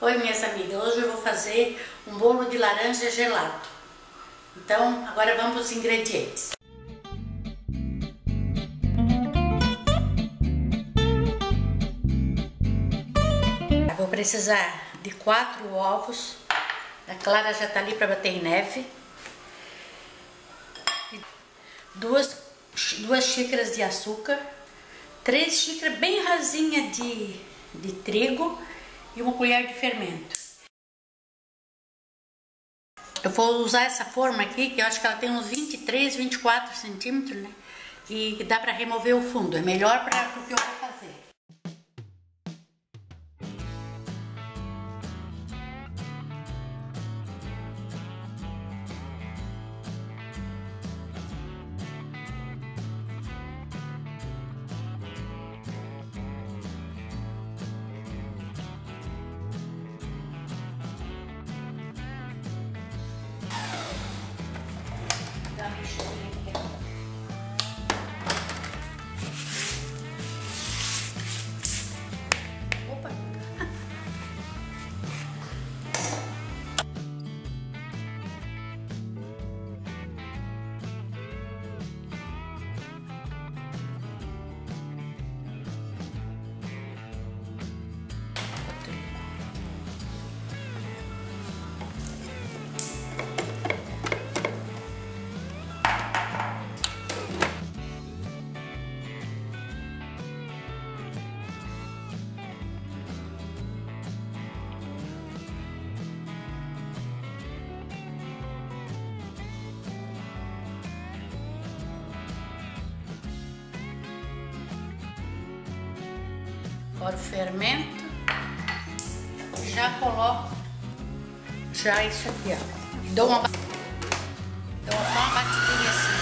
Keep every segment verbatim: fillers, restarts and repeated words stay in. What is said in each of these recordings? Oi minhas amigas, hoje eu vou fazer um bolo de laranja gelado. Então, agora vamos para os ingredientes. Eu vou precisar de quatro ovos. A clara já está ali para bater em neve. Duas, duas xícaras de açúcar. Três xícaras bem rasinha de, de trigo. E uma colher de fermento. Eu vou usar essa forma aqui, que eu acho que ela tem uns vinte e três, vinte e quatro centímetros, né? E dá para remover o fundo, é melhor para o que eu vou fazer. Opa! Agora o fermento, já coloco já isso aqui, ó, e dou uma, dou só uma batidinha assim.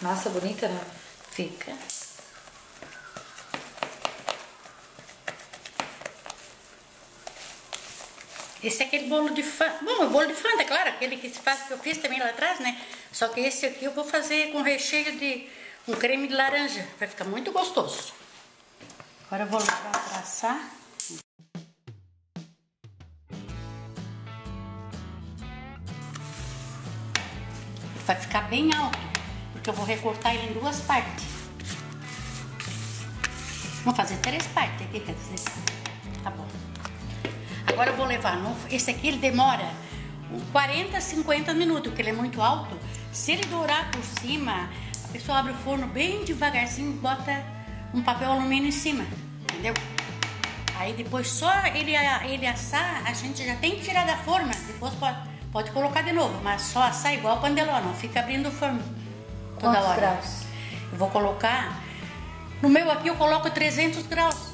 Nossa, bonita, né? Fica. Esse é aquele bolo de Fanta. Bom, o bolo de Fanta, claro, aquele que se faz, que eu fiz também lá atrás, né? Só que esse aqui eu vou fazer com recheio de um creme de laranja. Vai ficar muito gostoso. Agora eu vou levar para assar. Vai ficar bem alto, porque eu vou recortar ele em duas partes. Vou fazer três partes aqui, quer dizer. Tá bom. Agora eu vou levar no... Esse aqui ele demora quarenta, cinquenta minutos, porque ele é muito alto. Se ele dourar por cima, a pessoa abre o forno bem devagarzinho e bota um papel alumínio em cima, entendeu? Aí depois só ele, ele assar, a gente já tem que tirar da forma. Depois pode, pode colocar de novo, mas só assar igual pandeló, não fica abrindo o forno toda Quantos hora. Graus? Eu vou colocar... No meu aqui eu coloco trezentos graus.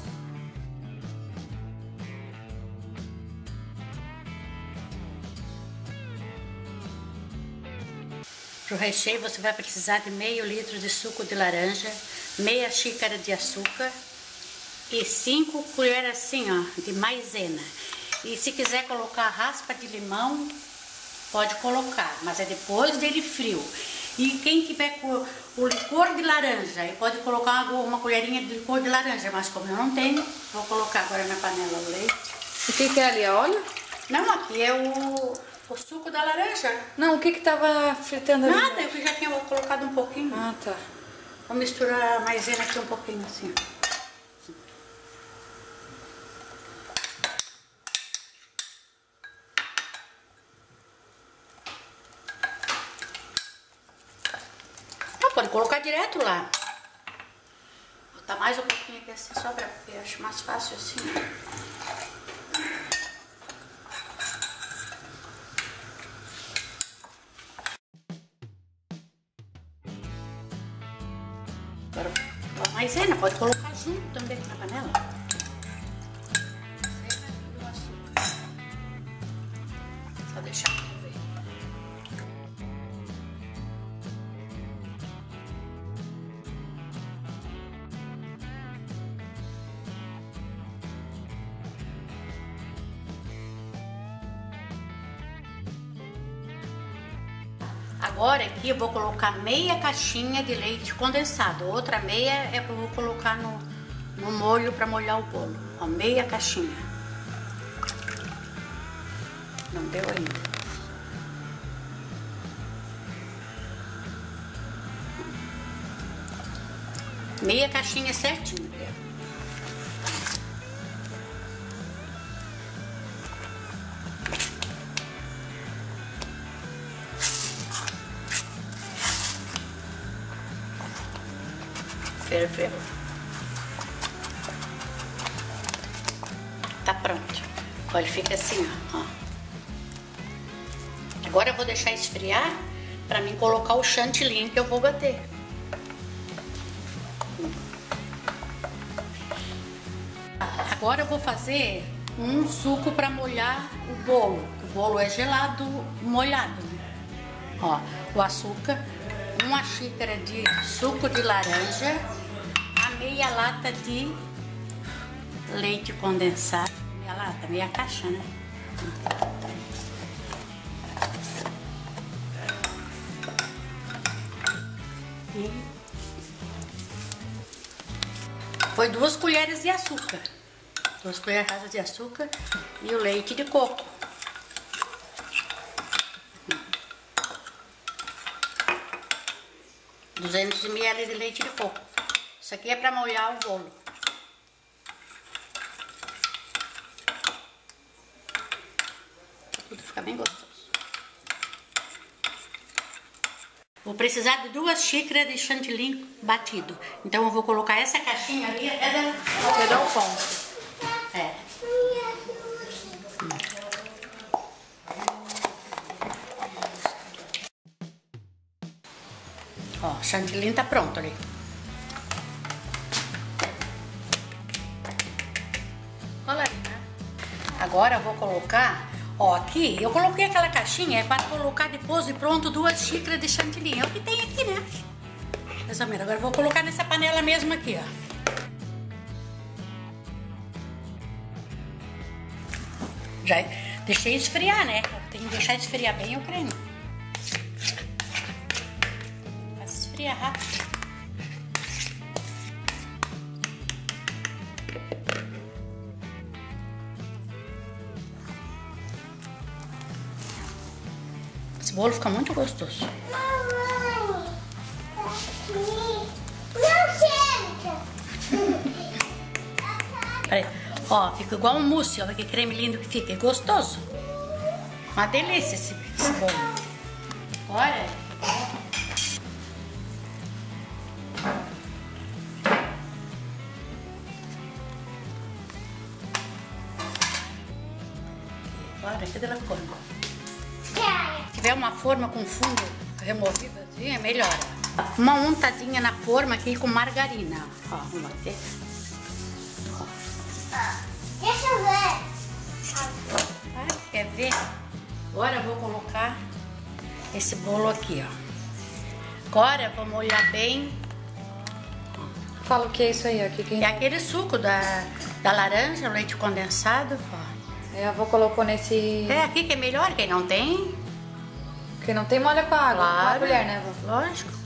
Para o recheio você vai precisar de meio litro de suco de laranja, meia xícara de açúcar e cinco colheres assim, ó, de maisena. E se quiser colocar raspa de limão, pode colocar, mas é depois dele frio. E quem tiver o licor de laranja, pode colocar uma colherinha de licor de laranja, mas como eu não tenho, vou colocar agora na panela o leite. O que que é ali, óleo? Não, aqui é o... O suco da laranja. Não, o que que tava fritando ali? Nada, eu já tinha colocado um pouquinho. Ah, tá. Vou misturar a maisena aqui um pouquinho, assim. Não, pode colocar direto lá. Vou botar mais um pouquinho aqui assim, só pra... Eu acho mais fácil assim. Agora a maisena pode colocar junto também na panela. E o açúcar. Só deixar ferver. Agora aqui eu vou colocar meia caixinha de leite condensado. Outra meia eu vou colocar no, no molho para molhar o bolo. Ó, meia caixinha. Não deu ainda. Meia caixinha certinho. Ferveu. Tá pronto. Olha, fica assim, ó. Agora eu vou deixar esfriar para mim colocar o chantilly que eu vou bater. Agora eu vou fazer um suco para molhar o bolo. O bolo é gelado, molhado. Ó, o açúcar, uma xícara de suco de laranja, a meia lata de leite condensado. Meia lata, meia caixa, né? E foi duas colheres de açúcar. Duas colheres de açúcar e o leite de coco. duzentos mililitros de leite de coco. Isso aqui é para molhar o bolo. Tudo fica bem gostoso. Vou precisar de duas xícaras de chantilly batido. Então eu vou colocar essa caixinha ali até dar o ponto. É. Ó, o chantilly tá pronto ali. Olha aí, né? Agora eu vou colocar, ó, aqui, eu coloquei aquela caixinha é para colocar depois e pronto duas xícaras de chantilly. É o que tem aqui, né? Mais ou menos. Agora eu vou colocar nessa panela mesmo aqui, ó. Já deixei esfriar, né? Tem que deixar esfriar bem o creme. Vai esfriar rápido. Esse bolo fica muito gostoso. Mamãe, não senta. Peraí. Ó, fica igual um mousse, olha que creme lindo que fica, é gostoso. Uma delícia esse, esse bolo. Olha. Olha, cadê a forma? Se tiver uma forma com fundo removido assim, melhora. Uma untadinha na forma aqui com margarina. Ó, vamos bater. Deixa eu ver. Ah, quer ver? Agora eu vou colocar esse bolo aqui, ó. Agora vou molhar bem. Fala o que é isso aí, ó. Que que... É aquele suco da, da laranja, o leite condensado, ó. É, a avó colocou nesse... É, aqui que é melhor, quem não tem. Quem não tem, molha com água. Claro. Com a colher, né, avó? Lógico.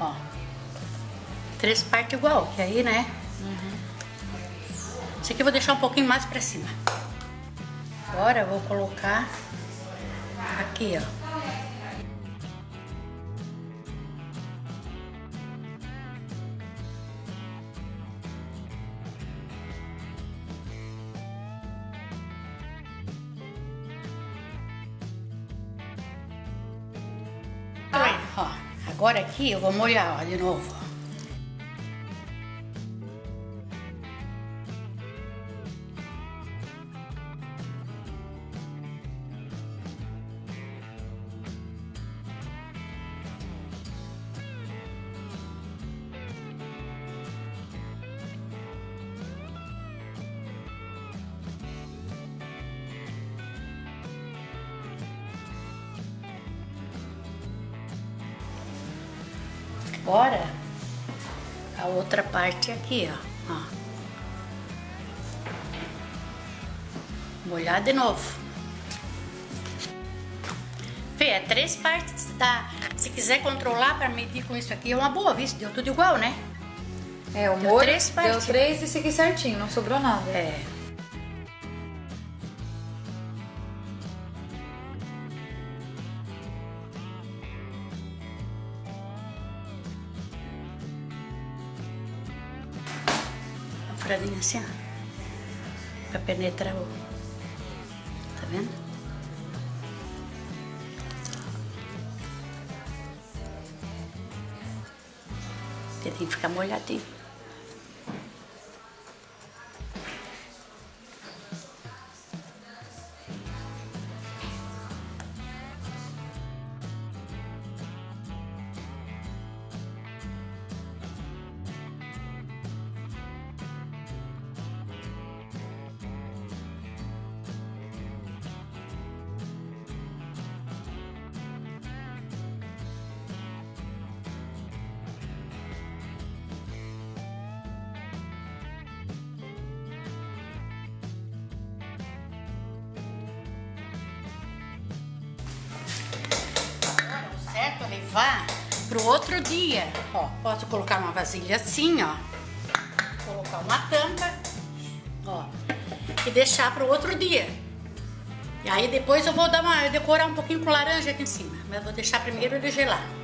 Ó, três partes igual, que aí, né? Uhum. Esse aqui eu vou deixar um pouquinho mais pra cima. Agora eu vou colocar aqui, ó. Ó. Agora aqui eu vou molhar, ó, de novo. embora a outra parte aqui, ó. ó. Molhar de novo. Fê, é três partes da... Se quiser controlar para medir com isso aqui, é uma boa, viu? Deu tudo igual, né? É, o molho três partes. Deu três e segui certinho, não sobrou nada. É. Uma furadinha assim, ó. Pra penetrar o... Tá vendo? Tem que ficar molhadinho. Levar para o outro dia, ó. Posso colocar uma vasilha assim, ó, colocar uma tampa, ó, e deixar para o outro dia. E aí depois eu vou dar uma decorar um pouquinho com laranja aqui em cima, mas vou deixar primeiro ele gelar.